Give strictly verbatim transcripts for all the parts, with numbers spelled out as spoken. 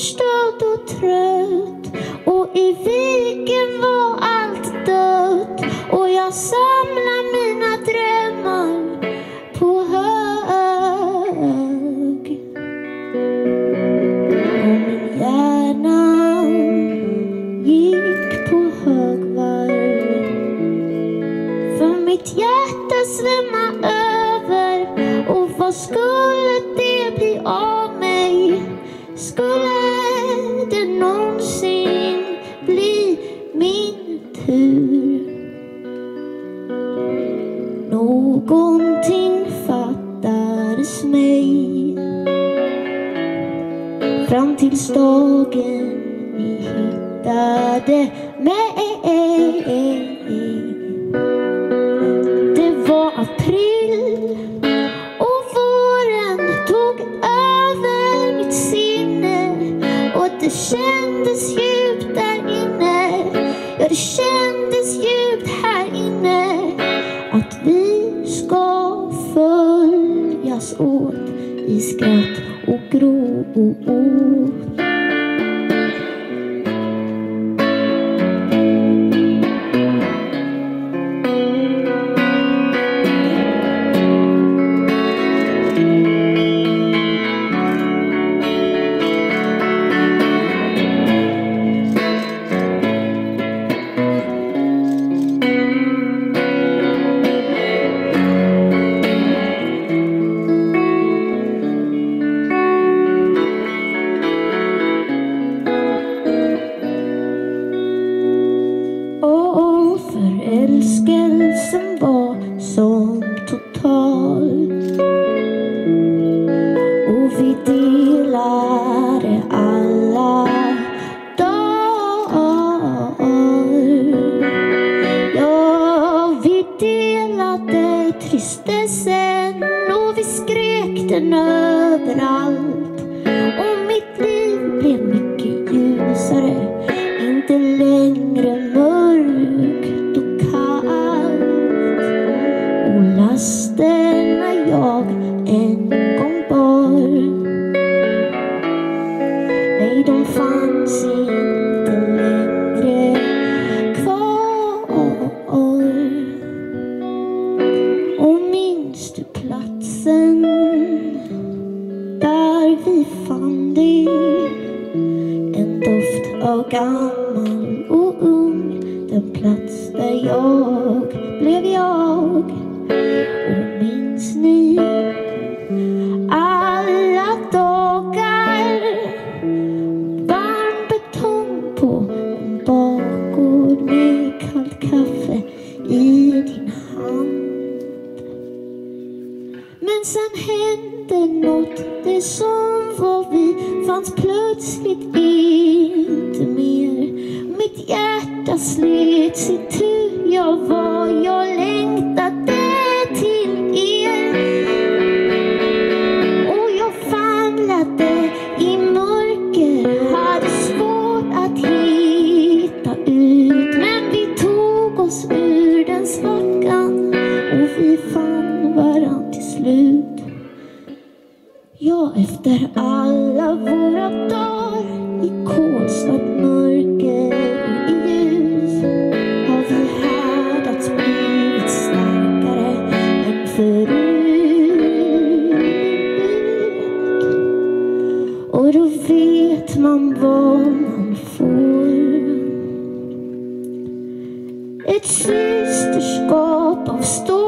förstörd och trött, och i viken var allt dött. Och jag samlar mina drömmar på hög, och min hjärna gick på högvarv, för mitt hjärta svämmade över. Och vad skulle det bli av mig? Skulle det någonsin bli min tur? Någonting fattades mig, fram tills dagen ni hittade mig. Det var april och våren tog över mitt sinne, och det kändes djupt där inne. Ja, det kändes djupt här inne att vi ska följas åt i skratt och gråt. Förälskelsen var som total, och vi delade alla dagar. Ja, vi delade tristessen, och vi skrek den överallt. Och mitt liv blev mycket ljusare, inte längre mörkt. Lasterna jag en gång bar, nej, de fanns inte längre kvar. Och minns du platsen där vi fann dig? En doft av gammal och ung, den plats där jag blev jag. Och minns ni alla dagar, varm betong på en bakgård med kallt kaffe i din hand? Men sen hände något, det som var vi fanns plötsligt inte mer. Mitt hjärta slet sig tu, jag var, jag längtade till er. Och jag famlade i mörker, hade svårt att hitta ut. Men vi tog oss ur den svackan, och vi fann varann till slut. Ja, efter alla våra dagar i kolsvart mörker och i ljus, har vi härdats, blivit starkare än förut. Och då vet man vad man får, ett systerskap av stål.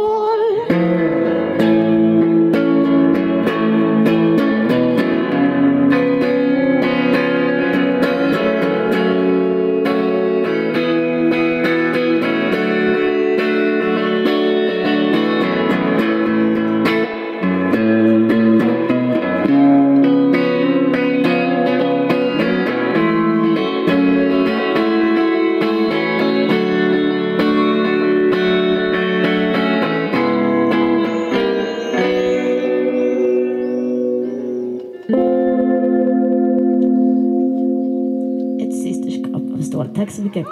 Tack så mycket.